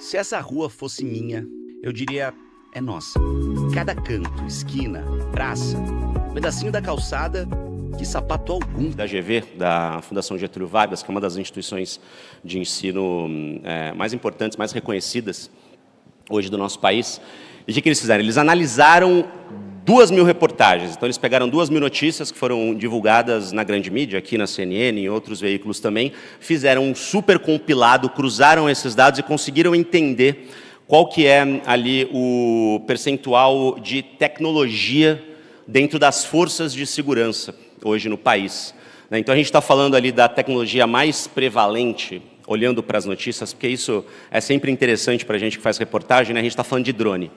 Se essa rua fosse minha, eu diria, é nossa. Cada canto, esquina, praça, pedacinho da calçada, de sapato algum. Da GV, da Fundação Getúlio Vargas, que é uma das instituições de ensino mais importantes, mais reconhecidas hoje do nosso país. E o que eles fizeram? Eles analisaram 2.000 reportagens. Então, eles pegaram 2.000 notícias que foram divulgadas na grande mídia, aqui na CNN e em outros veículos também, fizeram um super compilado, cruzaram esses dados e conseguiram entender qual que é ali o percentual de tecnologia dentro das forças de segurança hoje no país. Então, a gente está falando ali da tecnologia mais prevalente, olhando para as notícias, porque isso é sempre interessante para a gente que faz reportagem, né? A gente está falando de drone.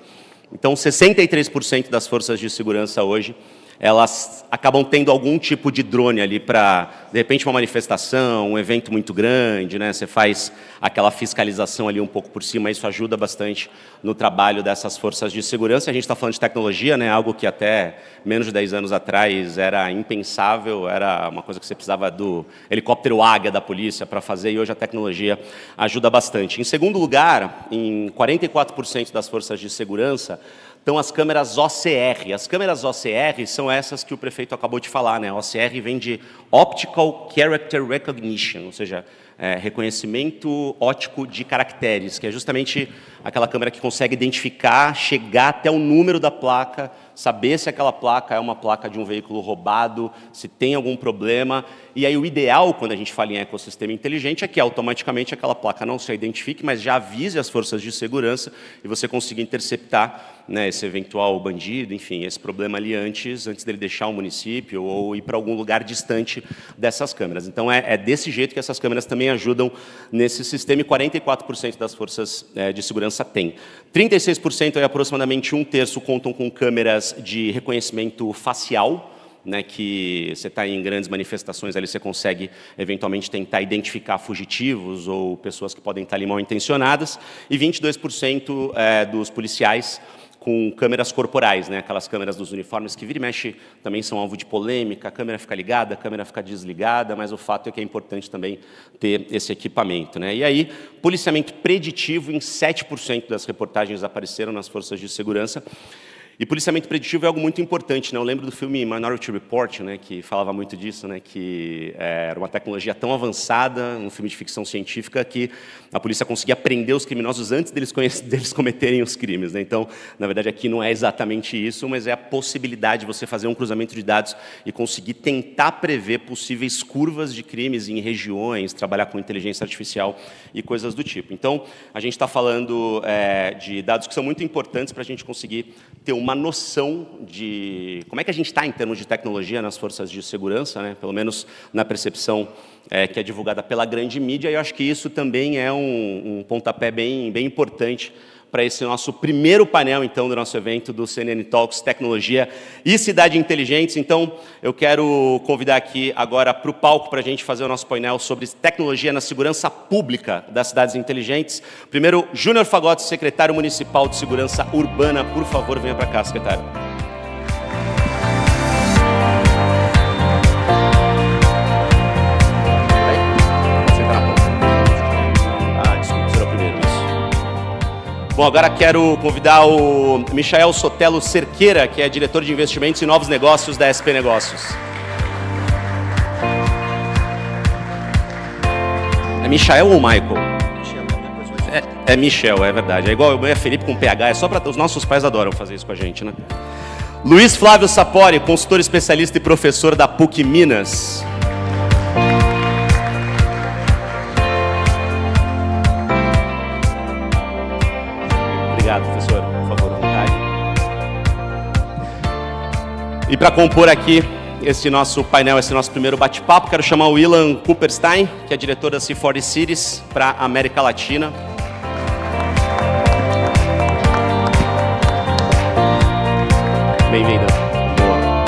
Então, 63% das forças de segurança hoje, elas acabam tendo algum tipo de drone ali para, de repente, uma manifestação, um evento muito grande, né? Você faz aquela fiscalização ali um pouco por cima, isso ajuda bastante no trabalho dessas forças de segurança. A gente está falando de tecnologia, né? Algo que até menos de 10 anos atrás era impensável, era uma coisa que você precisava do helicóptero Águia da polícia para fazer, e hoje a tecnologia ajuda bastante. Em segundo lugar, em 44% das forças de segurança, então, as câmeras OCR. As câmeras OCR são essas que o prefeito acabou de falar, né? OCR vem de Optical Character Recognition, ou seja, reconhecimento óptico de caracteres, que é justamente aquela câmera que consegue identificar, chegar até o número da placa, saber se aquela placa é uma placa de um veículo roubado, se tem algum problema. E aí o ideal, quando a gente fala em ecossistema inteligente, é que automaticamente aquela placa não se identifique, mas já avise as forças de segurança e você consiga interceptar, né, esse eventual bandido, enfim, esse problema ali antes dele deixar o município ou ir para algum lugar distante dessas câmeras. Então, é desse jeito que essas câmeras também ajudam nesse sistema, e 44% das forças de segurança têm. 36%, aí, aproximadamente um terço, contam com câmeras de reconhecimento facial, né, que você está em grandes manifestações, ali você consegue eventualmente tentar identificar fugitivos ou pessoas que podem estar ali mal intencionadas, e 22% dos policiais com câmeras corporais, né? Aquelas câmeras dos uniformes que vira e mexe também são alvo de polêmica, a câmera fica ligada, a câmera fica desligada, mas o fato é que é importante também ter esse equipamento, né? E aí, policiamento preditivo em 7% das reportagens apareceram nas forças de segurança. E policiamento preditivo é algo muito importante, né? Eu lembro do filme Minority Report, né, que falava muito disso, né, que era uma tecnologia tão avançada, um filme de ficção científica, que a polícia conseguia prender os criminosos antes deles cometerem os crimes, né? Então, na verdade, aqui não é exatamente isso, mas é a possibilidade de você fazer um cruzamento de dados e conseguir tentar prever possíveis curvas de crimes em regiões, trabalhar com inteligência artificial e coisas do tipo. Então, a gente está falando de dados que são muito importantes para a gente conseguir ter uma noção de como é que a gente está em termos de tecnologia nas forças de segurança, né? Pelo menos na percepção que é divulgada pela grande mídia, e eu acho que isso também é um pontapé bem importante para esse nosso primeiro painel, então, do nosso evento do CNN Talks, Tecnologia e Cidade Inteligentes. Então, eu quero convidar aqui agora para o palco para a gente fazer o nosso painel sobre tecnologia na segurança pública das cidades inteligentes. Primeiro, Júnior Fagotti, secretário municipal de segurança urbana. Por favor, venha para cá, secretário. Bom, agora quero convidar o Michel Sotelo Cerqueira, que é diretor de investimentos e novos negócios da SP Negócios. É Michel ou Michael? Michel, depois vai ser. É Michel, é verdade. É igual eu e Felipe com PH, é só para... Os nossos pais adoram fazer isso com a gente, né? Luiz Flávio Sapori, consultor especialista e professor da PUC Minas. Obrigado, professor. Por favor, à vontade. E para compor aqui esse nosso painel, esse nosso primeiro bate-papo, quero chamar o Ilan Cooperstein, que é diretor da C40 Cities para a América Latina. Bem-vinda. Boa.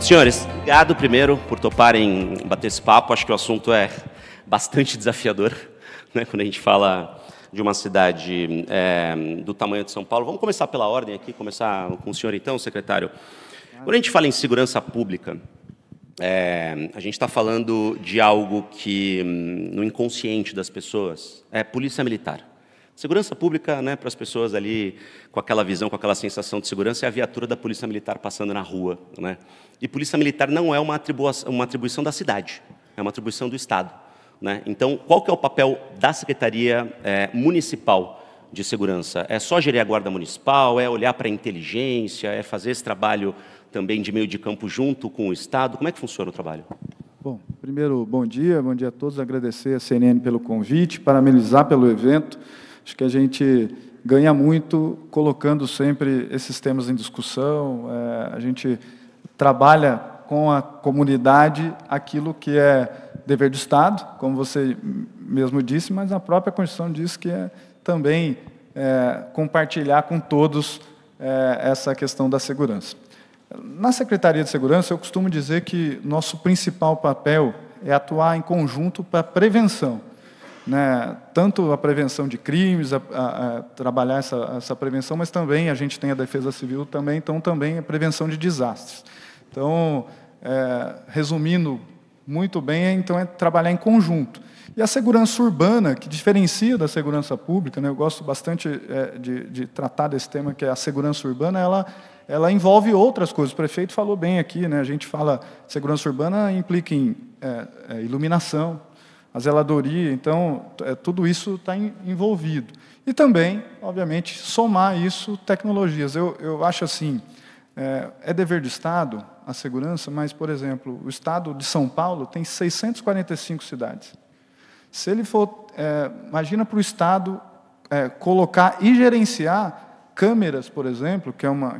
Senhores, obrigado primeiro por toparem bater esse papo. Acho que o assunto é bastante desafiador, né, quando a gente fala de uma cidade do tamanho de São Paulo. Vamos começar pela ordem aqui, começar com o senhor então, secretário. Quando a gente fala em segurança pública, A gente está falando de algo que, no inconsciente das pessoas, é polícia militar. Segurança pública, né, para as pessoas ali, com aquela visão, com aquela sensação de segurança, é a viatura da polícia militar passando na rua, né? E polícia militar não é uma atribuição da cidade, é uma atribuição do Estado, né? Então, qual que é o papel da Secretaria Municipal de Segurança? É só gerir a Guarda Municipal? É olhar para a inteligência? É fazer esse trabalho também de meio de campo junto com o Estado? Como é que funciona o trabalho? Bom, primeiro, bom dia a todos. Agradecer a CNN pelo convite, parabenizar pelo evento. Acho que a gente ganha muito colocando sempre esses temas em discussão. A gente trabalha com a comunidade aquilo que é dever do Estado, como você mesmo disse, mas a própria Constituição diz que é também compartilhar com todos essa questão da segurança. Na Secretaria de Segurança, eu costumo dizer que nosso principal papel é atuar em conjunto para a prevenção, né? Tanto a prevenção de crimes, trabalhar essa prevenção, mas também a gente tem a defesa civil também, então também a prevenção de desastres. Então, resumindo muito bem, então é trabalhar em conjunto. E a segurança urbana, que diferencia da segurança pública, né? Eu gosto bastante de tratar desse tema, que é a segurança urbana, ela envolve outras coisas. O prefeito falou bem aqui, né? A gente fala segurança urbana implica em iluminação, a zeladoria, então tudo isso está envolvido. E também, obviamente, somar isso tecnologias. Eu acho assim, é dever do Estado a segurança, mas, por exemplo, o Estado de São Paulo tem 645 cidades. Se ele for, imagina para o Estado colocar e gerenciar câmeras, por exemplo,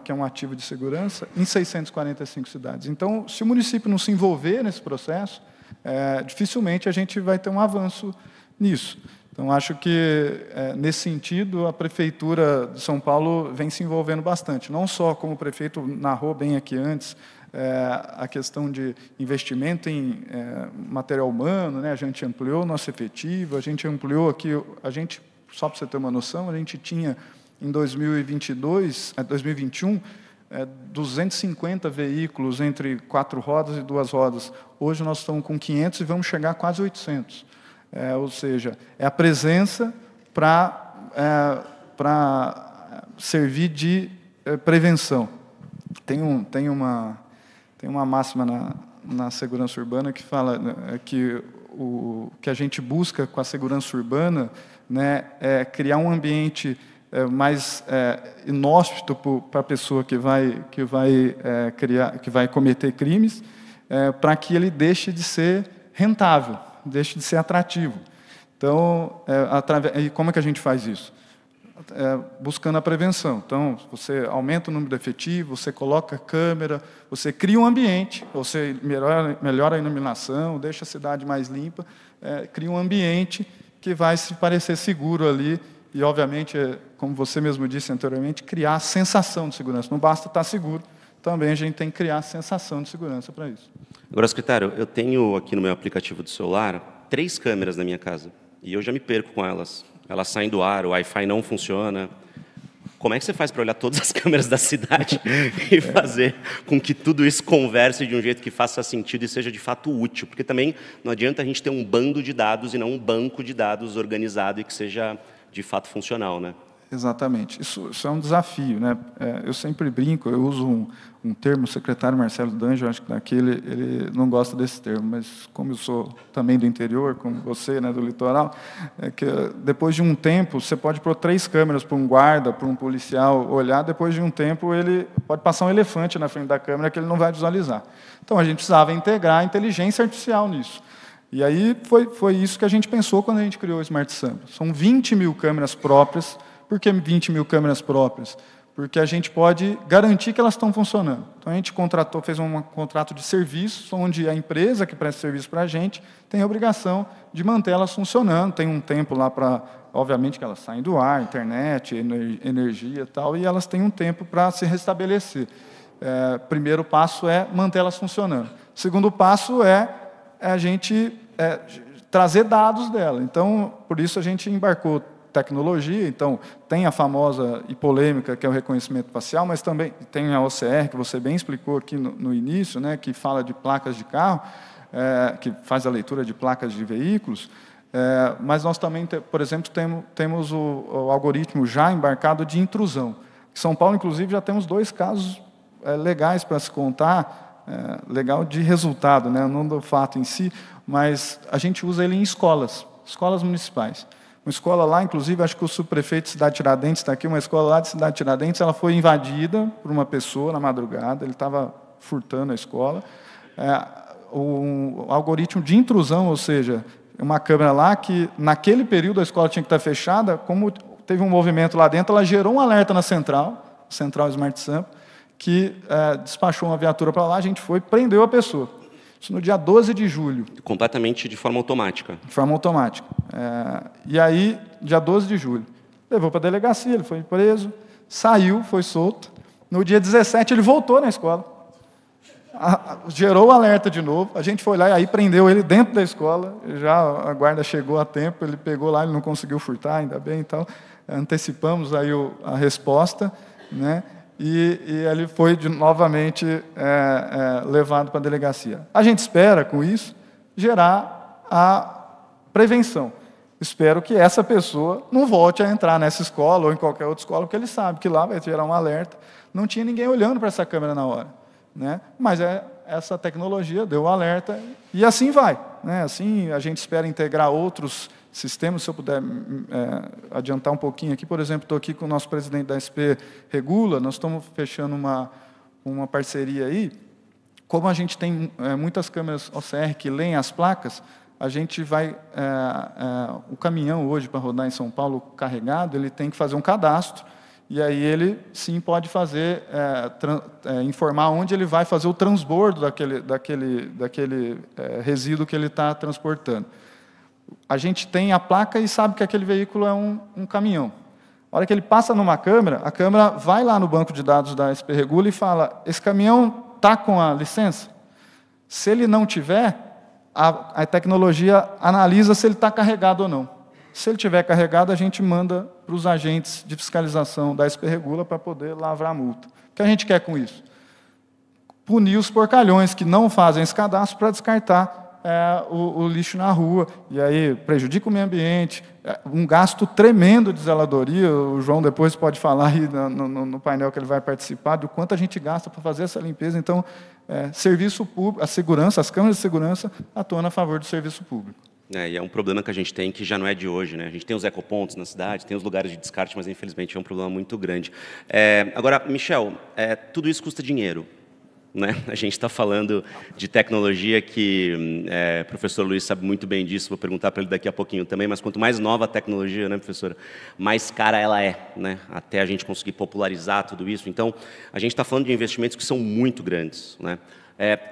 que é um ativo de segurança, em 645 cidades. Então, se o município não se envolver nesse processo, dificilmente a gente vai ter um avanço nisso. Então, acho que, nesse sentido, a Prefeitura de São Paulo vem se envolvendo bastante. Não só, como o prefeito narrou bem aqui antes, a questão de investimento em material humano, né? A gente ampliou o nosso efetivo, a gente ampliou aqui, só para você ter uma noção, a gente tinha, em 2021, 250 veículos entre 4 rodas e 2 rodas. Hoje nós estamos com 500 e vamos chegar a quase 800. Ou seja, é a presença para servir de prevenção. Tem uma máxima na segurança urbana que fala que o que a gente busca com a segurança urbana, né, é criar um ambiente mais inóspito para a pessoa que vai cometer crimes, para que ele deixe de ser rentável, deixe de ser atrativo. Então, e como é que a gente faz isso? Buscando a prevenção. Então, você aumenta o número de efetivo, você coloca câmera, você cria um ambiente, você melhora a iluminação, deixa a cidade mais limpa, cria um ambiente que vai se parecer seguro ali e, obviamente, como você mesmo disse anteriormente, criar a sensação de segurança. Não basta estar seguro, também a gente tem que criar a sensação de segurança para isso. Agora, secretário, eu tenho aqui no meu aplicativo do celular 3 câmeras na minha casa e eu já me perco com elas. Elas saem do ar, o Wi-Fi não funciona. Como é que você faz para olhar todas as câmeras da cidade e fazer com que tudo isso converse de um jeito que faça sentido e seja de fato útil? Porque também não adianta a gente ter um bando de dados e não um banco de dados organizado e que seja de fato funcional, né? Exatamente. Isso é um desafio, né? Eu sempre brinco, eu uso um termo, o secretário Marcelo D'Angelo, acho que naquele ele não gosta desse termo, mas como eu sou também do interior, como você, né, do litoral, é que depois de um tempo, você pode pôr 3 câmeras para um guarda, para um policial olhar, depois de um tempo ele pode passar um elefante na frente da câmera que ele não vai visualizar. Então, a gente precisava integrar a inteligência artificial nisso. E aí foi isso que a gente pensou quando a gente criou o Smart Sampa. São 20 mil câmeras próprias. Por que 20 mil câmeras próprias? Porque a gente pode garantir que elas estão funcionando. Então, a gente fez um contrato de serviço, onde a empresa que presta serviço para a gente tem a obrigação de manter elas funcionando. Tem um tempo lá para, obviamente, que elas saem do ar, internet, energia e tal, e elas têm um tempo para se restabelecer. Primeiro passo é manter elas funcionando. Segundo passo é a gente trazer dados dela. Então, por isso a gente embarcou tecnologia, então tem a famosa e polêmica que é o reconhecimento facial, mas também tem a OCR, que você bem explicou aqui no início, né, que fala de placas de carro, que faz a leitura de placas de veículos, mas nós também, por exemplo, temos o algoritmo já embarcado de intrusão. Em São Paulo, inclusive, já temos 2 casos legais para se contar, legal de resultado, né, não do fato em si, mas a gente usa ele em escolas municipais. Uma escola lá, inclusive, acho que o subprefeito de Cidade Tiradentes está aqui, uma escola lá de Cidade Tiradentes, ela foi invadida por uma pessoa na madrugada, ele estava furtando a escola. Um algoritmo de intrusão, ou seja, uma câmera lá que, naquele período, a escola tinha que estar fechada, como teve um movimento lá dentro, ela gerou um alerta na central Smart Sampa, que despachou uma viatura para lá, a gente foi e prendeu a pessoa. Isso no dia 12 de julho. Completamente de forma automática. De forma automática. E aí, dia 12 de julho, levou para a delegacia, ele foi preso, saiu, foi solto. No dia 17, ele voltou na escola. Gerou o alerta de novo, a gente foi lá e aí prendeu ele dentro da escola, já a guarda chegou a tempo, ele pegou lá, ele não conseguiu furtar, ainda bem e tal. Antecipamos aí a resposta, né? E ele foi novamente levado para a delegacia. A gente espera, com isso, gerar a prevenção. Espero que essa pessoa não volte a entrar nessa escola ou em qualquer outra escola, porque ele sabe que lá vai gerar um alerta. Não tinha ninguém olhando para essa câmera na hora, né? Mas essa tecnologia deu o alerta e assim vai, né? Assim a gente espera integrar outros sistemas. Se eu puder adiantar um pouquinho aqui, por exemplo, estou aqui com o nosso presidente da SP Regula, nós estamos fechando uma parceria aí. Como a gente tem muitas câmeras OCR que leem as placas, a gente vai... o caminhão hoje, para rodar em São Paulo carregado, ele tem que fazer um cadastro, e aí ele, sim, pode fazer, informar onde ele vai fazer o transbordo daquele resíduo que ele está transportando. A gente tem a placa e sabe que aquele veículo é um caminhão. A hora que ele passa numa câmera, a câmera vai lá no banco de dados da SP Regula e fala: esse caminhão está com a licença? Se ele não tiver, a tecnologia analisa se ele está carregado ou não. Se ele tiver carregado, a gente manda para os agentes de fiscalização da SP Regula para poder lavrar a multa. O que a gente quer com isso? Punir os porcalhões que não fazem esse cadastro para descartar o lixo na rua, e aí prejudica o meio ambiente, um gasto tremendo de zeladoria. O João depois pode falar aí no painel que ele vai participar, do quanto a gente gasta para fazer essa limpeza. Então, serviço público, a segurança, as câmeras de segurança atuam a favor do serviço público. E é um problema que a gente tem, que já não é de hoje, né? A gente tem os ecopontos na cidade, tem os lugares de descarte, mas, infelizmente, é um problema muito grande. Agora, Michel, tudo isso custa dinheiro, né? A gente está falando de tecnologia que o professor Luiz sabe muito bem disso, vou perguntar para ele daqui a pouquinho também, mas quanto mais nova a tecnologia, né, professora, mais cara ela é, né, até a gente conseguir popularizar tudo isso. Então, a gente está falando de investimentos que são muito grandes, né?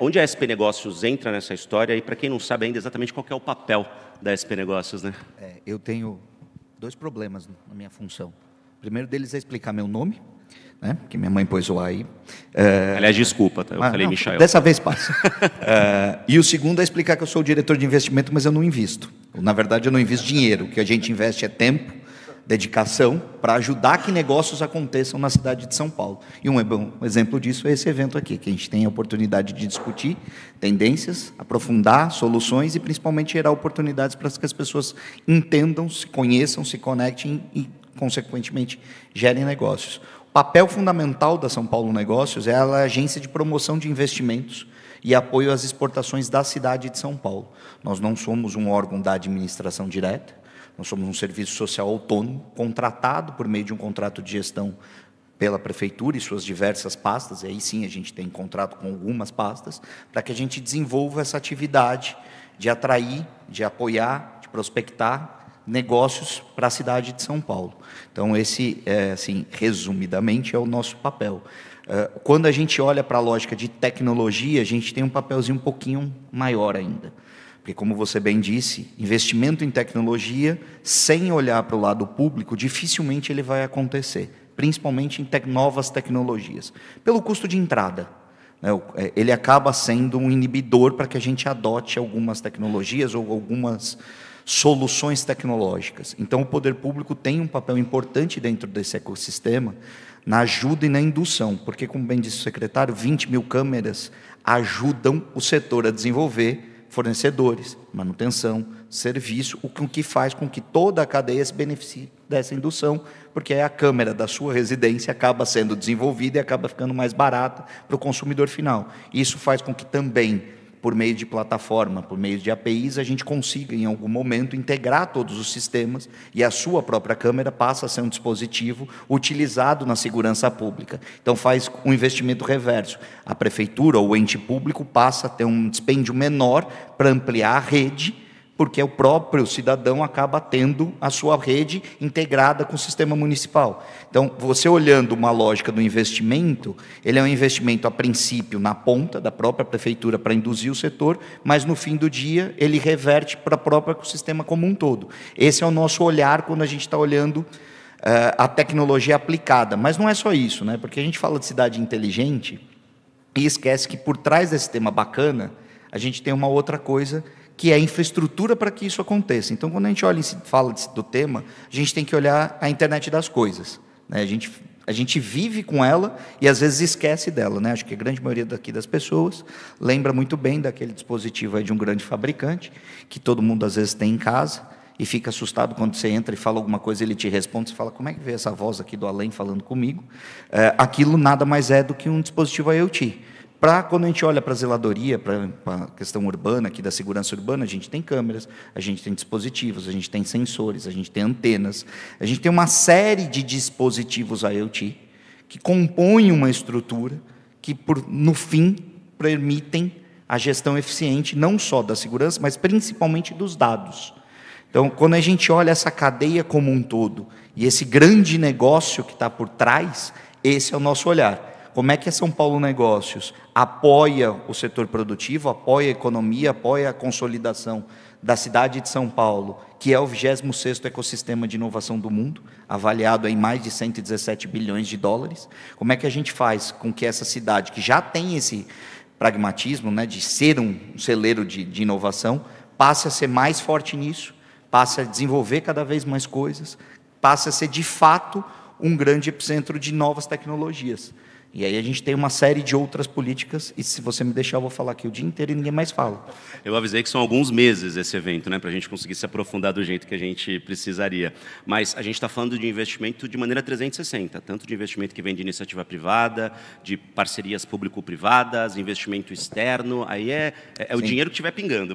Onde a SP Negócios entra nessa história, e para quem não sabe ainda exatamente qual que é o papel da SP Negócios, né? Eu tenho 2 problemas na minha função. O primeiro deles é explicar meu nome, né, que minha mãe pôs o A aí. Aliás, desculpa, tá? Eu falei, não, Michel. Dessa vez passa. E o segundo é explicar que eu sou o diretor de investimento, mas eu não invisto. Na verdade, eu não invisto dinheiro. O que a gente investe é tempo, dedicação, para ajudar que negócios aconteçam na cidade de São Paulo. E um exemplo disso é esse evento aqui, que a gente tem a oportunidade de discutir tendências, aprofundar soluções e, principalmente, gerar oportunidades para que as pessoas entendam, se conheçam, se conectem e, consequentemente, gerem negócios. O papel fundamental da São Paulo Negócios é a agência de promoção de investimentos e apoio às exportações da cidade de São Paulo. Nós não somos um órgão da administração direta, nós somos um serviço social autônomo, contratado por meio de um contrato de gestão pela prefeitura e suas diversas pastas, e aí sim a gente tem contrato com algumas pastas, para que a gente desenvolva essa atividade de atrair, de apoiar, de prospectar negócios para a cidade de São Paulo. Então, esse, assim, resumidamente, é o nosso papel. Quando a gente olha para a lógica de tecnologia, a gente tem um papelzinho um pouquinho maior ainda. Porque, como você bem disse, investimento em tecnologia, sem olhar para o lado público, dificilmente ele vai acontecer, principalmente em novas tecnologias. Pelo custo de entrada. Ele acaba sendo um inibidor para que a gente adote algumas tecnologias ou algumas soluções tecnológicas. Então, o poder público tem um papel importante dentro desse ecossistema na ajuda e na indução, porque, como bem disse o secretário, 20 mil câmeras ajudam o setor a desenvolver fornecedores, manutenção, serviço, o que faz com que toda a cadeia se beneficie dessa indução, porque a câmera da sua residência acaba sendo desenvolvida e acaba ficando mais barata para o consumidor final. Isso faz com que também, por meio de plataforma, por meio de APIs, a gente consiga, em algum momento, integrar todos os sistemas e a sua própria câmera passa a ser um dispositivo utilizado na segurança pública. Então, faz um investimento reverso. A prefeitura ou o ente público passa a ter um dispêndio menor para ampliar a rede, porque o próprio cidadão acaba tendo a sua rede integrada com o sistema municipal. Então, você olhando uma lógica do investimento, ele é um investimento, a princípio, na ponta da própria prefeitura para induzir o setor, mas, no fim do dia, ele reverte para o próprio ecossistema como um todo. Esse é o nosso olhar quando a gente está olhando a tecnologia aplicada. Mas não é só isso, né? Porque a gente fala de cidade inteligente e esquece que, por trás desse tema bacana, a gente tem uma outra coisa que é a infraestrutura para que isso aconteça. Então, quando a gente olha e fala do tema, a gente tem que olhar a internet das coisas, né? A gente vive com ela e, às vezes, esquece dela, né? Acho que a grande maioria daqui das pessoas lembra muito bem daquele dispositivo aí de um grande fabricante, que todo mundo, às vezes, tem em casa e fica assustado quando você entra e fala alguma coisa, ele te responde, você fala, como é que veio essa voz aqui do além falando comigo? Aquilo nada mais é do que um dispositivo IoT. Quando a gente olha para a zeladoria, para a questão urbana, aqui da segurança urbana, a gente tem câmeras, a gente tem dispositivos, a gente tem sensores, a gente tem antenas, a gente tem uma série de dispositivos IoT que compõem uma estrutura que, no fim, permitem a gestão eficiente não só da segurança, mas principalmente dos dados. Então, quando a gente olha essa cadeia como um todo e esse grande negócio que está por trás, esse é o nosso olhar. Como é que a São Paulo Negócios apoia o setor produtivo, apoia a economia, apoia a consolidação da cidade de São Paulo, que é o 26º ecossistema de inovação do mundo, avaliado em mais de 117 bilhões de dólares. Como é que a gente faz com que essa cidade, que já tem esse pragmatismo, né, de ser um celeiro de inovação, passe a ser mais forte nisso, passe a desenvolver cada vez mais coisas, passe a ser, de fato, um grande epicentro de novas tecnologias. E aí a gente tem uma série de outras políticas, e se você me deixar, eu vou falar aqui o dia inteiro e ninguém mais fala. Eu avisei que são alguns meses esse evento, né, para a gente conseguir se aprofundar do jeito que a gente precisaria. Mas a gente está falando de investimento de maneira 360, tanto de investimento que vem de iniciativa privada, de parcerias público-privadas, investimento externo, aí é o dinheiro que estiver pingando.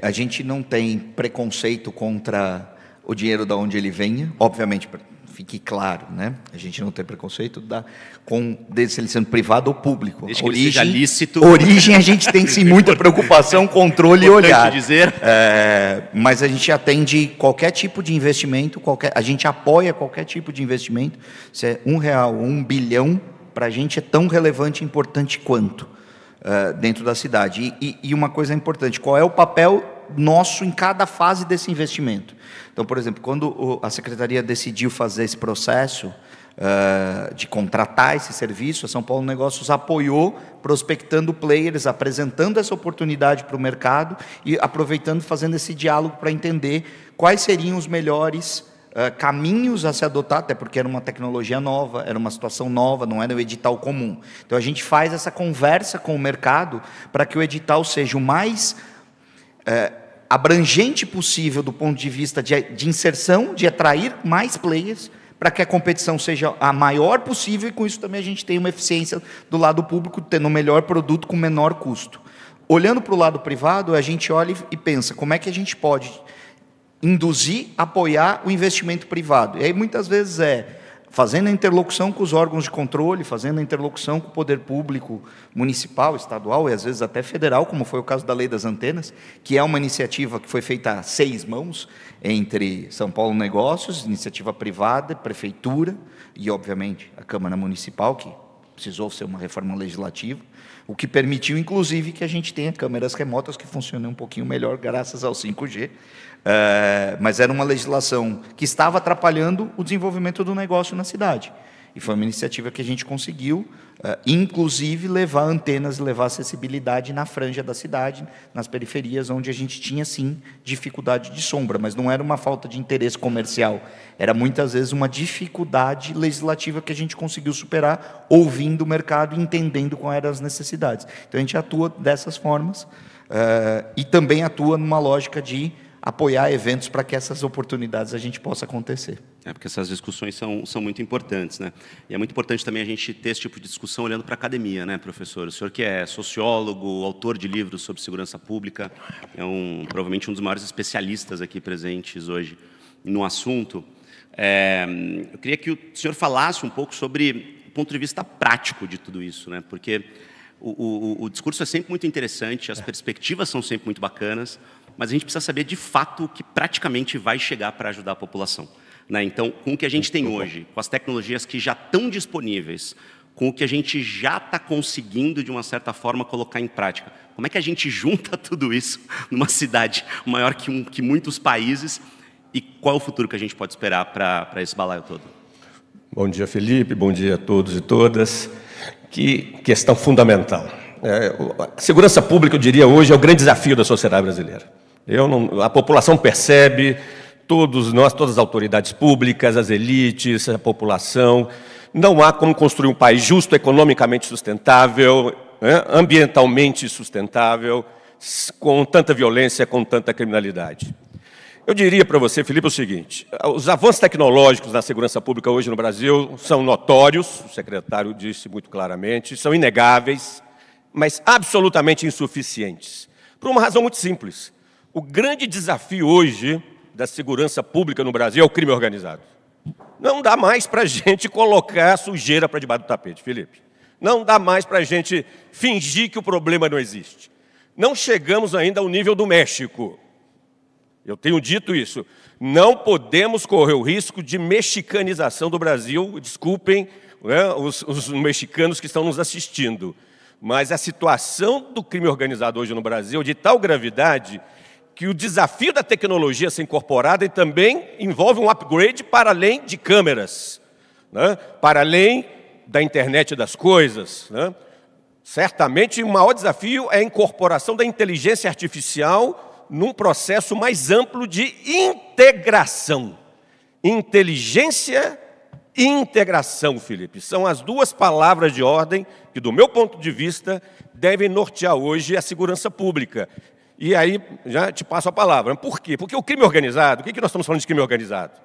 A gente não tem preconceito contra o dinheiro de onde ele venha, obviamente. Fique claro, né? A gente não tem preconceito se ele sendo privado ou público. Desde origem a gente tem sim muita preocupação, controle e olhar. Dizer. Mas a gente atende qualquer tipo de investimento, a gente apoia qualquer tipo de investimento. Se é R$1, R$1 bilhão, para a gente é tão relevante e importante quanto dentro da cidade. E uma coisa importante, qual é o papel nosso em cada fase desse investimento? Então, por exemplo, quando a Secretaria decidiu fazer esse processo de contratar esse serviço, a São Paulo Negócios apoiou, prospectando players, apresentando essa oportunidade para o mercado e aproveitando, fazendo esse diálogo para entender quais seriam os melhores caminhos a se adotar, até porque era uma tecnologia nova, era uma situação nova, não era o edital comum. Então, a gente faz essa conversa com o mercado para que o edital seja o mais abrangente possível do ponto de vista de inserção, de atrair mais players, para que a competição seja a maior possível e, com isso, também a gente tenha uma eficiência do lado público, tendo o melhor produto com menor custo. Olhando para o lado privado, a gente olha e pensa como é que a gente pode induzir, apoiar o investimento privado. E aí, muitas vezes, fazendo a interlocução com os órgãos de controle, fazendo a interlocução com o poder público municipal, estadual e, às vezes, até federal, como foi o caso da Lei das Antenas, que é uma iniciativa que foi feita a 6 mãos, entre São Paulo Negócios, iniciativa privada, prefeitura e, obviamente, a Câmara Municipal, que precisou ser uma reforma legislativa, o que permitiu, inclusive, que a gente tenha câmeras remotas que funcionem um pouquinho melhor graças ao 5G, mas era uma legislação que estava atrapalhando o desenvolvimento do negócio na cidade. E foi uma iniciativa que a gente conseguiu, inclusive, levar antenas e levar acessibilidade na franja da cidade, nas periferias, onde a gente tinha, sim, dificuldade de sombra, mas não era uma falta de interesse comercial, era muitas vezes uma dificuldade legislativa que a gente conseguiu superar, ouvindo o mercado e entendendo quais eram as necessidades. Então, a gente atua dessas formas e também atua numa lógica de apoiar eventos para que essas oportunidades a gente possa acontecer. É, porque essas discussões são muito importantes, né? E é muito importante também a gente ter esse tipo de discussão olhando para a academia, né, professor? O senhor que é sociólogo, autor de livros sobre segurança pública, é provavelmente um dos maiores especialistas aqui presentes hoje no assunto. Eu queria que o senhor falasse um pouco sobre o ponto de vista prático de tudo isso, né? Porque o discurso é sempre muito interessante, as perspectivas são sempre muito bacanas, mas a gente precisa saber, de fato, o que praticamente vai chegar para ajudar a população, né? Então, com o que a gente tem hoje, com as tecnologias que já estão disponíveis, com o que a gente já está conseguindo, de uma certa forma, colocar em prática, como é que a gente junta tudo isso numa cidade maior que muitos países e qual é o futuro que a gente pode esperar para esse balaio todo? Bom dia, Felipe. Bom dia a todos e todas. Que questão fundamental. A segurança pública, eu diria hoje, é o grande desafio da sociedade brasileira. A população percebe, todos nós, todas as autoridades públicas, as elites, a população, não há como construir um país justo, economicamente sustentável, né, ambientalmente sustentável, com tanta violência, com tanta criminalidade. Eu diria para você, Felipe, o seguinte: os avanços tecnológicos na segurança pública hoje no Brasil são notórios, o secretário disse muito claramente, são inegáveis, mas absolutamente insuficientes, por uma razão muito simples. O grande desafio hoje da segurança pública no Brasil é o crime organizado. Não dá mais para a gente colocar sujeira para debaixo do tapete, Felipe. Não dá mais para a gente fingir que o problema não existe. Não chegamos ainda ao nível do México. Eu tenho dito isso. Não podemos correr o risco de mexicanização do Brasil. Desculpem, né, os mexicanos que estão nos assistindo. Mas a situação do crime organizado hoje no Brasil é de tal gravidade que o desafio da tecnologia ser incorporada também envolve um upgrade para além de câmeras, né? Para além da internet das coisas, né? Certamente o maior desafio é a incorporação da inteligência artificial num processo mais amplo de integração. Inteligência e integração, Felipe, são as duas palavras de ordem que, do meu ponto de vista, devem nortear hoje a segurança pública. E aí, já te passo a palavra. Por quê? Porque o crime organizado, o que nós estamos falando de crime organizado?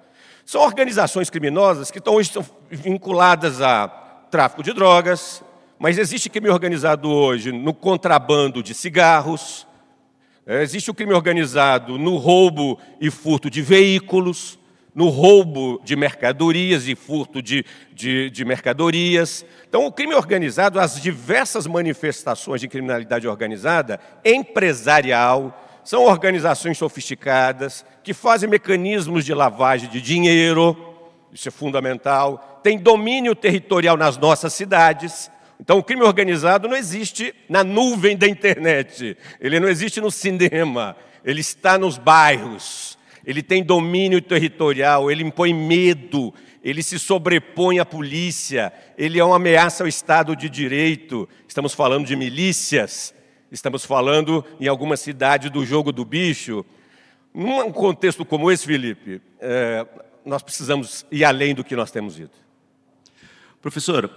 São organizações criminosas que hoje estão vinculadas a tráfico de drogas, mas existe crime organizado hoje no contrabando de cigarros, existe o crime organizado no roubo e furto de veículos, no roubo de mercadorias e furto de mercadorias. Então, o crime organizado, as diversas manifestações de criminalidade organizada, empresarial, são organizações sofisticadas que fazem mecanismos de lavagem de dinheiro, isso é fundamental, tem domínio territorial nas nossas cidades. Então, o crime organizado não existe na nuvem da internet, ele não existe no cinema, ele está nos bairros. Ele tem domínio territorial, ele impõe medo, ele se sobrepõe à polícia, ele é uma ameaça ao Estado de Direito. Estamos falando de milícias, estamos falando, em alguma cidade, do jogo do bicho. Num contexto como esse, Felipe, nós precisamos ir além do que nós temos ido. Professor,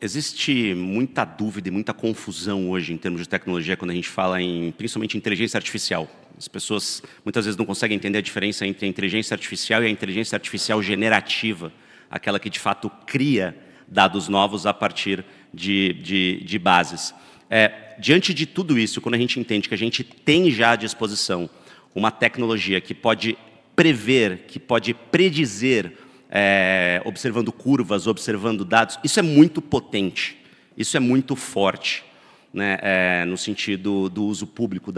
existe muita dúvida e muita confusão hoje em termos de tecnologia quando a gente fala principalmente em inteligência artificial. As pessoas muitas vezes não conseguem entender a diferença entre a inteligência artificial e a inteligência artificial generativa, aquela que de fato cria dados novos a partir de bases. Diante de tudo isso, quando a gente entende que a gente tem já à disposição uma tecnologia que pode prever, que pode predizer, observando curvas, observando dados, isso é muito potente, isso é muito forte, né, no sentido do uso público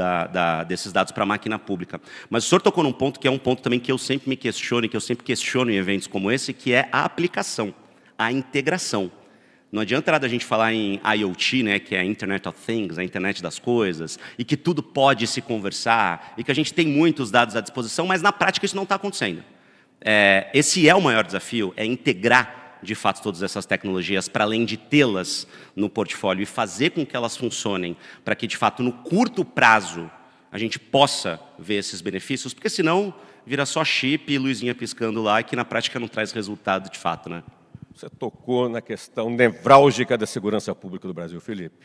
desses dados para a máquina pública. Mas o senhor tocou num ponto que é um ponto também que eu sempre me questiono, que eu sempre questiono em eventos como esse, que é a aplicação, a integração. Não adianta nada a gente falar em IoT, né, que é a Internet of Things, a internet das coisas, e que tudo pode se conversar, e que a gente tem muitos dados à disposição, mas na prática isso não está acontecendo. Esse é o maior desafio, é integrar de fato, todas essas tecnologias, para além de tê-las no portfólio e fazer com que elas funcionem, para que, de fato, no curto prazo, a gente possa ver esses benefícios, porque senão vira só chip e luzinha piscando lá, que na prática não traz resultado de fato, né? Você tocou na questão nevrálgica da segurança pública do Brasil, Felipe.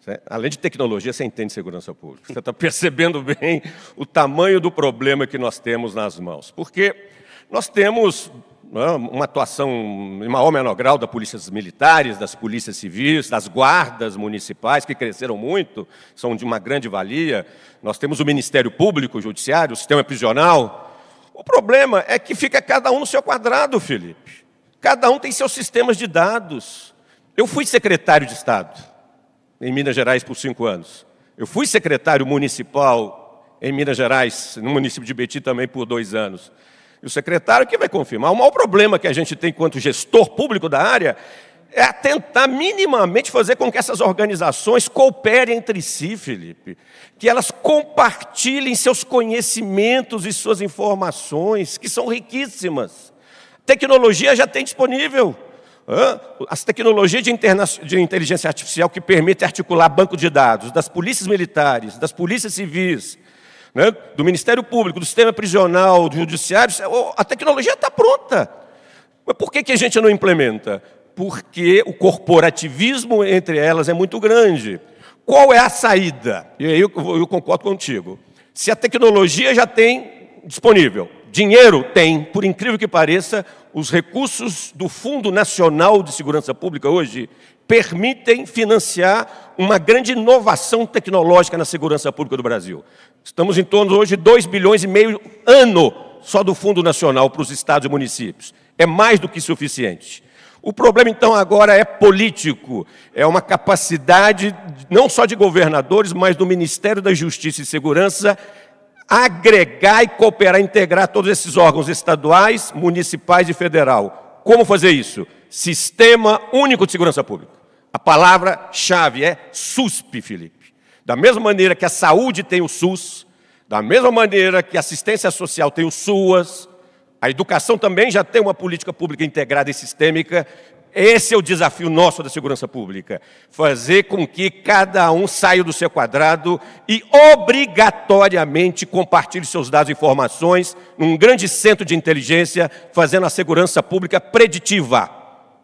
Você, além de tecnologia, você entende segurança pública. Você está percebendo bem o tamanho do problema que nós temos nas mãos. Porque nós temos uma atuação em maior ou menor grau das polícias militares, das polícias civis, das guardas municipais, que cresceram muito, são de uma grande valia. Nós temos o Ministério Público, o Judiciário, o sistema prisional. O problema é que fica cada um no seu quadrado, Felipe. Cada um tem seus sistemas de dados. Eu fui secretário de Estado em Minas Gerais por 5 anos. Eu fui secretário municipal em Minas Gerais, no município de Betim também por 2 anos. E o secretário que vai confirmar. O maior problema que a gente tem enquanto gestor público da área é tentar minimamente fazer com que essas organizações cooperem entre si, Felipe. Que elas compartilhem seus conhecimentos e suas informações, que são riquíssimas. Tecnologia já tem disponível. As tecnologias de inteligência artificial que permitem articular banco de dados das polícias militares, das polícias civis, né, do Ministério Público, do sistema prisional, do Judiciário, a tecnologia está pronta. Mas por que a gente não implementa? Porque o corporativismo entre elas é muito grande. Qual é a saída? E aí eu concordo contigo. Se a tecnologia já tem disponível, dinheiro tem, por incrível que pareça, os recursos do Fundo Nacional de Segurança Pública hoje permitem financiar uma grande inovação tecnológica na segurança pública do Brasil. Estamos em torno hoje de 2 bilhões e meio ano só do Fundo Nacional para os estados e municípios. É mais do que suficiente. O problema, então, agora é político. É uma capacidade não só de governadores, mas do Ministério da Justiça e Segurança agregar e cooperar, integrar todos esses órgãos estaduais, municipais e federal. Como fazer isso? Sistema Único de Segurança Pública. A palavra-chave é SUSP, Felipe. Da mesma maneira que a saúde tem o SUS, da mesma maneira que a assistência social tem o SUAS, a educação também já tem uma política pública integrada e sistêmica. Esse é o desafio nosso da segurança pública, fazer com que cada um saia do seu quadrado e obrigatoriamente compartilhe seus dados e informações num grande centro de inteligência, fazendo a segurança pública preditiva.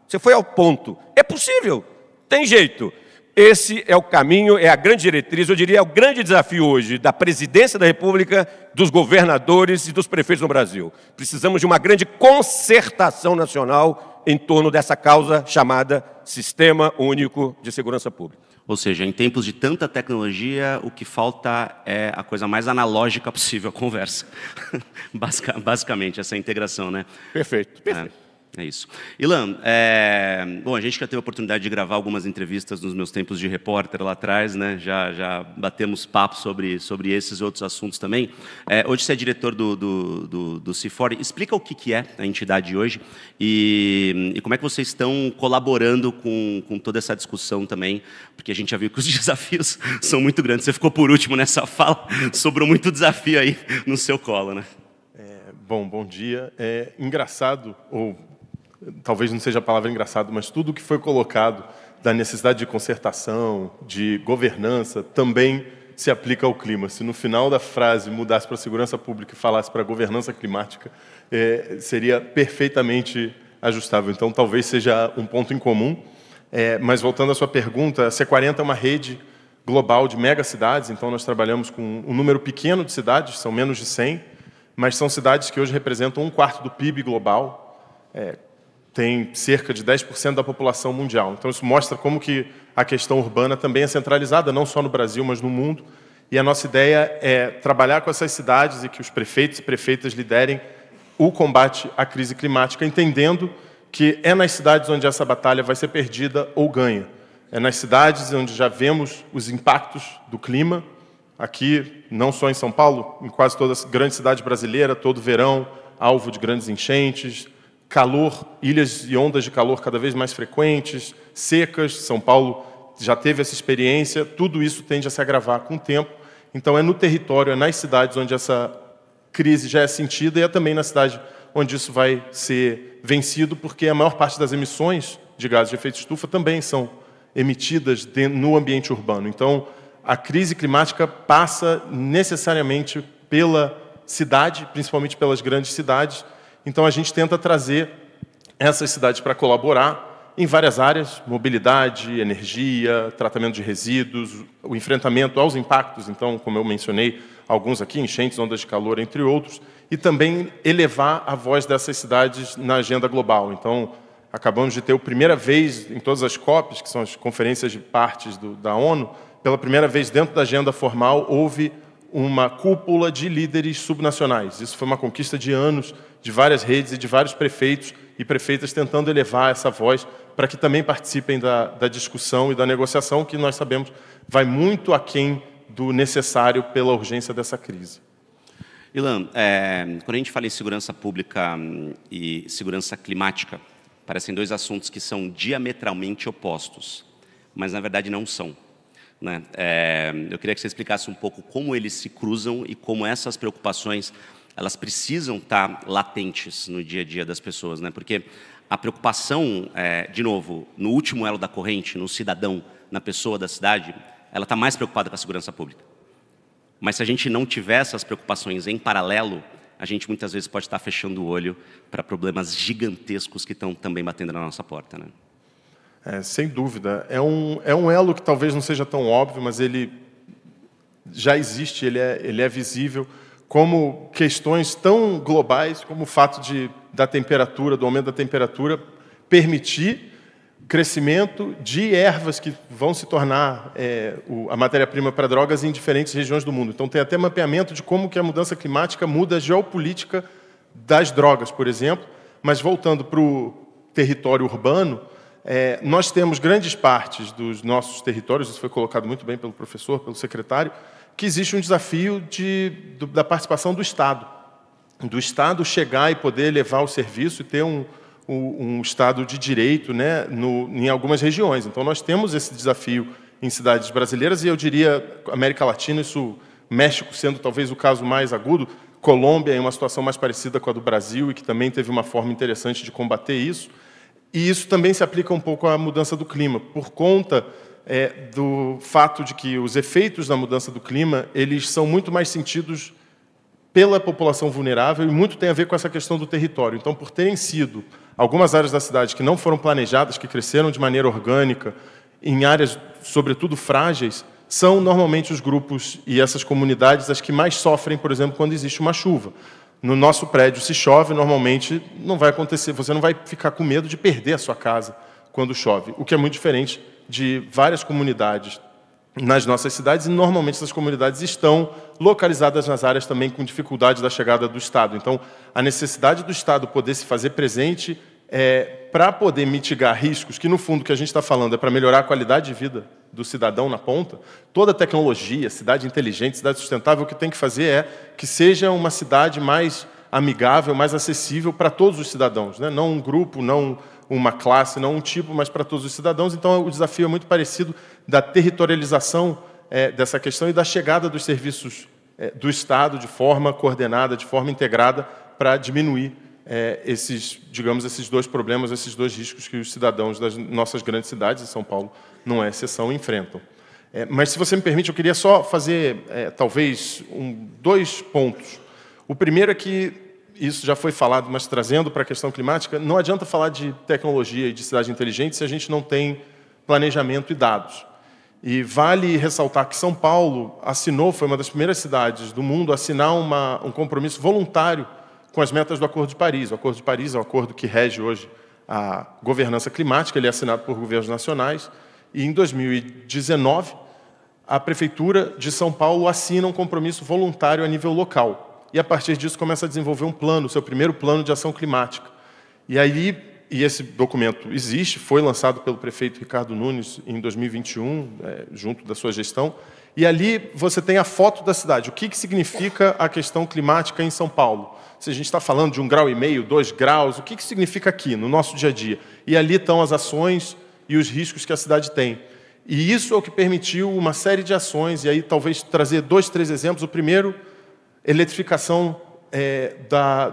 Você foi ao ponto. É possível, tem jeito. Esse é o caminho, é a grande diretriz, eu diria, é o grande desafio hoje da presidência da República, dos governadores e dos prefeitos no Brasil. Precisamos de uma grande concertação nacional em torno dessa causa chamada Sistema Único de Segurança Pública. Ou seja, em tempos de tanta tecnologia, o que falta é a coisa mais analógica possível, a conversa. Basicamente, essa integração, né? Perfeito, perfeito. É isso. Ilan, bom, a gente já teve a oportunidade de gravar algumas entrevistas nos meus tempos de repórter lá atrás, né? Já batemos papo sobre esses e outros assuntos também. Hoje você é diretor do C40. Explica o que é a entidade hoje e como é que vocês estão colaborando com toda essa discussão também, porque a gente já viu que os desafios são muito grandes. Você ficou por último nessa fala, sobrou muito desafio aí no seu colo, né? Bom dia. É engraçado, ou talvez não seja a palavra engraçado, mas tudo o que foi colocado da necessidade de concertação, de governança, também se aplica ao clima. Se no final da frase mudasse para segurança pública e falasse para governança climática, seria perfeitamente ajustável. Então, talvez seja um ponto em comum. Mas, voltando à sua pergunta, a C40 é uma rede global de megacidades, então nós trabalhamos com um número pequeno de cidades, são menos de 100, mas são cidades que hoje representam 1/4 do PIB global, tem cerca de 10% da população mundial. Então, isso mostra como que a questão urbana também é centralizada, não só no Brasil, mas no mundo. E a nossa ideia é trabalhar com essas cidades e que os prefeitos e prefeitas liderem o combate à crise climática, entendendo que é nas cidades onde essa batalha vai ser perdida ou ganha. É nas cidades onde já vemos os impactos do clima, aqui, não só em São Paulo, em quase toda a grande cidade brasileira, todo verão, alvo de grandes enchentes, calor, ilhas e ondas de calor cada vez mais frequentes, secas, São Paulo já teve essa experiência, tudo isso tende a se agravar com o tempo. Então, é no território, é nas cidades onde essa crise já é sentida e é também na cidade onde isso vai ser vencido, porque a maior parte das emissões de gases de efeito estufa também são emitidas no ambiente urbano. Então, a crise climática passa necessariamente pela cidade, principalmente pelas grandes cidades. Então, a gente tenta trazer essas cidades para colaborar em várias áreas: mobilidade, energia, tratamento de resíduos, o enfrentamento aos impactos, então, como eu mencionei, alguns aqui, enchentes, ondas de calor, entre outros, e também elevar a voz dessas cidades na agenda global. Então, acabamos de ter, a primeira vez em todas as COPs, que são as conferências de partes da ONU, pela primeira vez dentro da agenda formal, houve uma cúpula de líderes subnacionais. Isso foi uma conquista de anos, de várias redes e de vários prefeitos e prefeitas tentando elevar essa voz para que também participem da discussão e da negociação, que nós sabemos vai muito aquém do necessário pela urgência dessa crise. Ilan, quando a gente fala em segurança pública e segurança climática, parecem dois assuntos que são diametralmente opostos, mas, na verdade, não são, né? Eu queria que você explicasse um pouco como eles se cruzam e como essas preocupações elas precisam estar latentes no dia a dia das pessoas, né? Porque a preocupação, de novo, no último elo da corrente, no cidadão, na pessoa da cidade, ela está mais preocupada com a segurança pública. Mas se a gente não tiver essas preocupações em paralelo, a gente muitas vezes pode estar fechando o olho para problemas gigantescos que estão também batendo na nossa porta, né? Sem dúvida. É um elo que talvez não seja tão óbvio, mas ele já existe, ele é visível, como questões tão globais como o fato da temperatura, do aumento da temperatura, permitir crescimento de ervas que vão se tornar a matéria-prima para drogas em diferentes regiões do mundo. Então, tem até mapeamento de como que a mudança climática muda a geopolítica das drogas, por exemplo. Mas, voltando para o território urbano, nós temos grandes partes dos nossos territórios, isso foi colocado muito bem pelo professor, pelo secretário, que existe um desafio da participação do Estado. Do Estado chegar e poder levar o serviço e ter um Estado de direito, né, em algumas regiões. Então, nós temos esse desafio em cidades brasileiras, e eu diria América Latina, isso, México sendo talvez o caso mais agudo, Colômbia é uma situação mais parecida com a do Brasil e que também teve uma forma interessante de combater isso. E isso também se aplica um pouco à mudança do clima, por conta do fato de que os efeitos da mudança do clima eles são muito mais sentidos pela população vulnerável e muito tem a ver com essa questão do território. Então, por terem sido algumas áreas da cidade que não foram planejadas, que cresceram de maneira orgânica, em áreas, sobretudo, frágeis, são normalmente os grupos e essas comunidades as que mais sofrem, por exemplo, quando existe uma chuva. No nosso prédio, se chove, normalmente não vai acontecer, você não vai ficar com medo de perder a sua casa quando chove, o que é muito diferente de várias comunidades nas nossas cidades, e normalmente essas comunidades estão localizadas nas áreas também com dificuldade da chegada do Estado. Então, a necessidade do Estado poder se fazer presente para poder mitigar riscos, que no fundo o que a gente está falando é para melhorar a qualidade de vida do cidadão na ponta. Toda tecnologia, cidade inteligente, cidade sustentável, o que tem que fazer é que seja uma cidade mais amigável, mais acessível para todos os cidadãos, né? Não um grupo, não uma classe, não um tipo, mas para todos os cidadãos. Então, o desafio é muito parecido da territorialização dessa questão e da chegada dos serviços do Estado de forma coordenada, de forma integrada, para diminuir esses dois problemas, esses dois riscos que os cidadãos das nossas grandes cidades, e São Paulo não é exceção, enfrentam. Mas, se você me permite, eu queria só fazer, talvez, dois pontos. O primeiro é que, isso já foi falado, mas trazendo para a questão climática, não adianta falar de tecnologia e de cidade inteligente se a gente não tem planejamento e dados. E vale ressaltar que São Paulo assinou, foi uma das primeiras cidades do mundo a assinar um compromisso voluntário com as metas do Acordo de Paris. O Acordo de Paris é um acordo que rege hoje a governança climática, ele é assinado por governos nacionais, e em 2019 a Prefeitura de São Paulo assina um compromisso voluntário a nível local. E, a partir disso, começa a desenvolver um plano, seu primeiro plano de ação climática. E aí, esse documento existe, foi lançado pelo prefeito Ricardo Nunes em 2021, junto da sua gestão, e ali você tem a foto da cidade, o que significa a questão climática em São Paulo. Se a gente está falando de 1,5 graus, 2 graus, o que significa aqui, no nosso dia a dia? E ali estão as ações e os riscos que a cidade tem. E isso é o que permitiu uma série de ações, e aí talvez trazer dois, três exemplos. O primeiro, eletrificação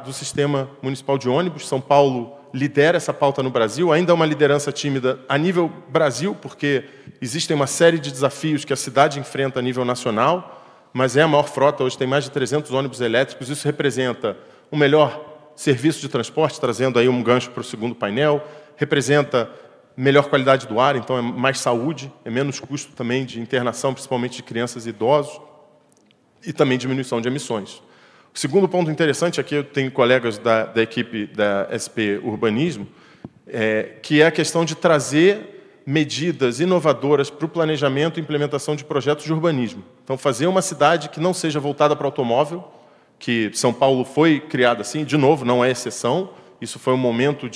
do sistema municipal de ônibus. São Paulo lidera essa pauta no Brasil, ainda é uma liderança tímida a nível Brasil, porque existem uma série de desafios que a cidade enfrenta a nível nacional, mas é a maior frota, hoje tem mais de 300 ônibus elétricos, isso representa o melhor serviço de transporte, trazendo aí um gancho para o segundo painel, representa melhor qualidade do ar, então é mais saúde, é menos custo também de internação, principalmente de crianças e idosos, e também diminuição de emissões. O segundo ponto interessante, aqui eu tenho colegas da equipe da SP Urbanismo, que é a questão de trazer medidas inovadoras para o planejamento e implementação de projetos de urbanismo. Então, fazer uma cidade que não seja voltada para o automóvel, que São Paulo foi criada assim, de novo, não é exceção, isso foi um momento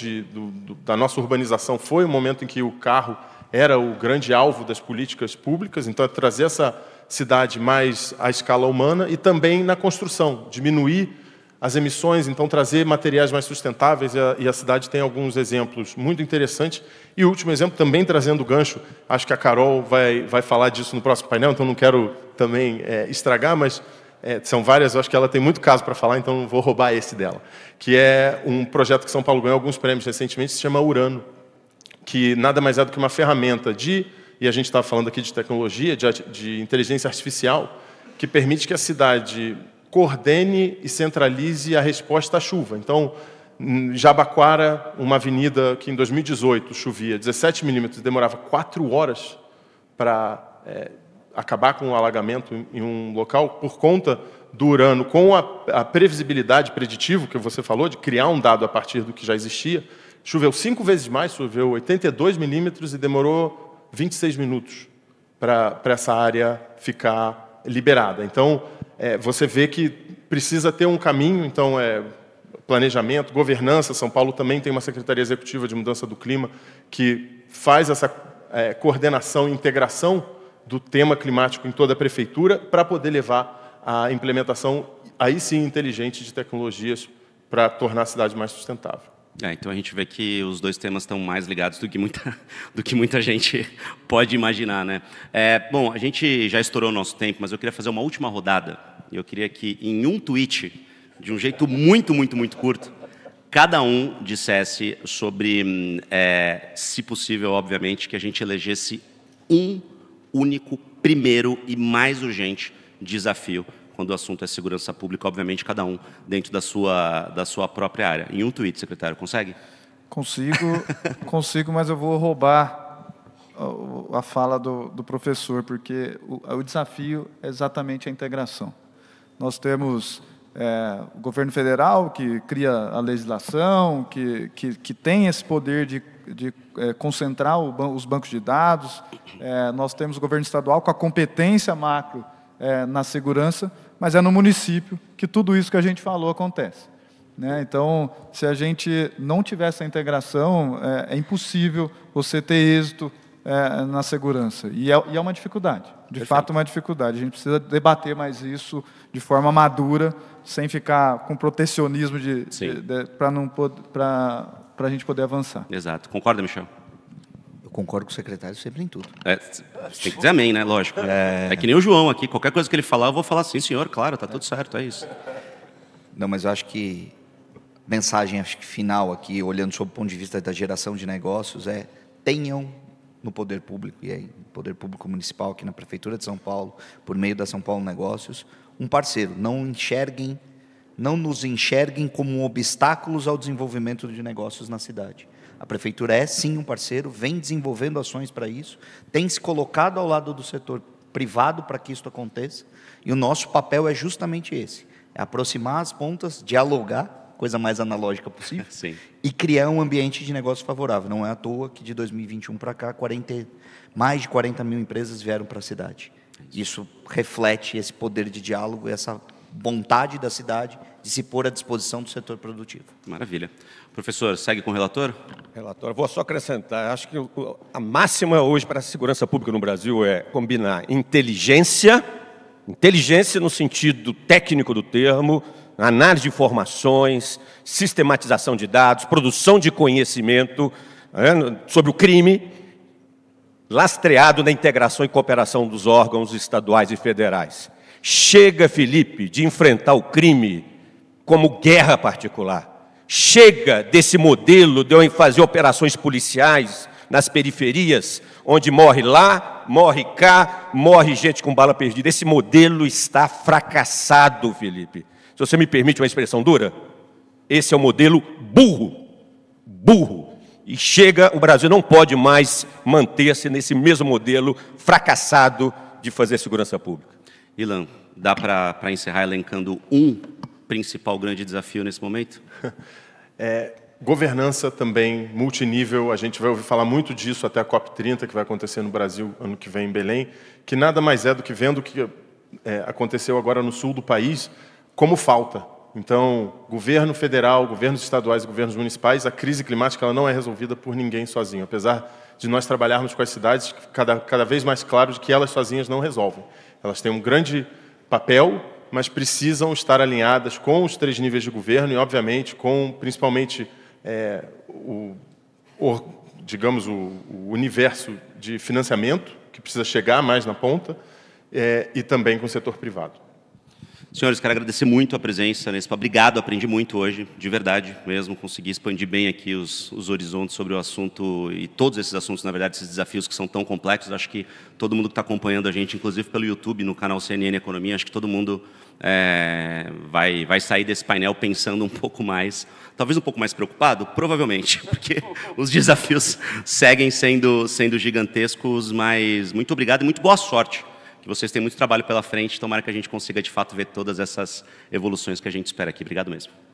da nossa urbanização, foi um momento em que o carro era o grande alvo das políticas públicas, então é trazer essa cidade mais à escala humana e também na construção, diminuir as emissões, então trazer materiais mais sustentáveis, e a cidade tem alguns exemplos muito interessantes. E o último exemplo, também trazendo gancho, acho que a Carol vai falar disso no próximo painel, então não quero também estragar, mas são várias, eu acho que ela tem muito caso para falar, então não vou roubar esse dela, que é um projeto que São Paulo ganhou alguns prêmios recentemente, se chama Urano, que nada mais é do que uma ferramenta de... E a gente estava falando aqui de tecnologia, de inteligência artificial, que permite que a cidade coordene e centralize a resposta à chuva. Então, Jabaquara, uma avenida que em 2018 chovia 17 milímetros e demorava 4 horas para acabar com o alagamento em um local, por conta do Urano, com a previsibilidade preditiva que você falou, de criar um dado a partir do que já existia, choveu 5 vezes mais, choveu 82 milímetros e demorou 26 minutos para essa área ficar liberada. Então, você vê que precisa ter um caminho, então, planejamento, governança. São Paulo também tem uma Secretaria Executiva de Mudança do Clima que faz essa coordenação e integração do tema climático em toda a prefeitura para poder levar a implementação, aí sim, inteligente de tecnologias para tornar a cidade mais sustentável. Então, a gente vê que os dois temas estão mais ligados do que muita gente pode imaginar, né? Bom, a gente já estourou o nosso tempo, mas eu queria fazer uma última rodada. Eu queria que, em um tweet, de um jeito muito, muito, muito curto, cada um dissesse sobre, se possível, obviamente, que a gente elegesse um único, primeiro e mais urgente desafio quando o assunto é segurança pública, obviamente, cada um dentro da sua própria área. Em um tweet, secretário, consegue? Consigo, mas eu vou roubar a fala do professor, porque o desafio é exatamente a integração. Nós temos o governo federal, que cria a legislação, que tem esse poder de concentrar os bancos de dados. Nós temos o governo estadual com a competência macro na segurança, mas é no município que tudo isso que a gente falou acontece, né? Então, se a gente não tiver essa integração, é impossível você ter êxito na segurança. E é uma dificuldade, de Perfeito. Fato, uma dificuldade. A gente precisa debater mais isso de forma madura, sem ficar com protecionismo para a gente poder avançar. Exato. Concorda, Michel? Concordo com o secretário sempre em tudo. Tem que dizer amém, né? Lógico. É que nem o João aqui. Qualquer coisa que ele falar, eu vou falar sim, senhor. Claro, está tudo certo, é isso. Não, mas eu acho que a mensagem final aqui, olhando sob o ponto de vista da geração de negócios, tenham no poder público, e aí no poder público municipal aqui na Prefeitura de São Paulo, por meio da São Paulo Negócios, um parceiro. Não nos enxerguem como obstáculos ao desenvolvimento de negócios na cidade. A Prefeitura é, sim, um parceiro, vem desenvolvendo ações para isso, tem se colocado ao lado do setor privado para que isso aconteça, e o nosso papel é justamente esse, aproximar as pontas, dialogar, coisa mais analógica possível, sim, e criar um ambiente de negócio favorável. Não é à toa que de 2021 para cá, mais de 40 mil empresas vieram para a cidade. Isso reflete esse poder de diálogo, essa vontade da cidade de se pôr à disposição do setor produtivo. Maravilha. Professor, segue com o relator? Relator, vou só acrescentar. Acho que a máxima hoje para a segurança pública no Brasil é combinar inteligência no sentido técnico do termo, análise de informações, sistematização de dados, produção de conhecimento sobre o crime, lastreado na integração e cooperação dos órgãos estaduais e federais. Chega, Felipe, de enfrentar o crime como guerra particular. Chega desse modelo de fazer operações policiais nas periferias, onde morre lá, morre cá, morre gente com bala perdida. Esse modelo está fracassado, Felipe. Se você me permite uma expressão dura, esse é o modelo burro. Burro. E chega, o Brasil não pode mais manter-se nesse mesmo modelo fracassado de fazer segurança pública. Ilan, dá para encerrar elencando um principal grande desafio nesse momento? Governança também, multinível, a gente vai ouvir falar muito disso até a COP30, que vai acontecer no Brasil ano que vem em Belém, que nada mais é do que vendo o que aconteceu agora no sul do país, como falta. Então, governo federal, governos estaduais e governos municipais, a crise climática ela não é resolvida por ninguém sozinho, apesar de nós trabalharmos com as cidades, cada vez mais claro de que elas sozinhas não resolvem. Elas têm um grande papel, mas precisam estar alinhadas com os três níveis de governo e, obviamente, com, principalmente, o universo de financiamento, que precisa chegar mais na ponta, e também com o setor privado. Senhores, quero agradecer muito a presença nesse... Obrigado, aprendi muito hoje, de verdade mesmo, consegui expandir bem aqui os horizontes sobre o assunto e todos esses assuntos, na verdade, esses desafios que são tão complexos. Acho que todo mundo que está acompanhando a gente, inclusive pelo YouTube, no canal CNN Economia, acho que todo mundo vai sair desse painel pensando um pouco mais... Talvez um pouco mais preocupado? Provavelmente, porque os desafios seguem sendo gigantescos, mas muito obrigado e muito boa sorte, que vocês têm muito trabalho pela frente, tomara que a gente consiga, de fato, ver todas essas evoluções que a gente espera aqui. Obrigado mesmo.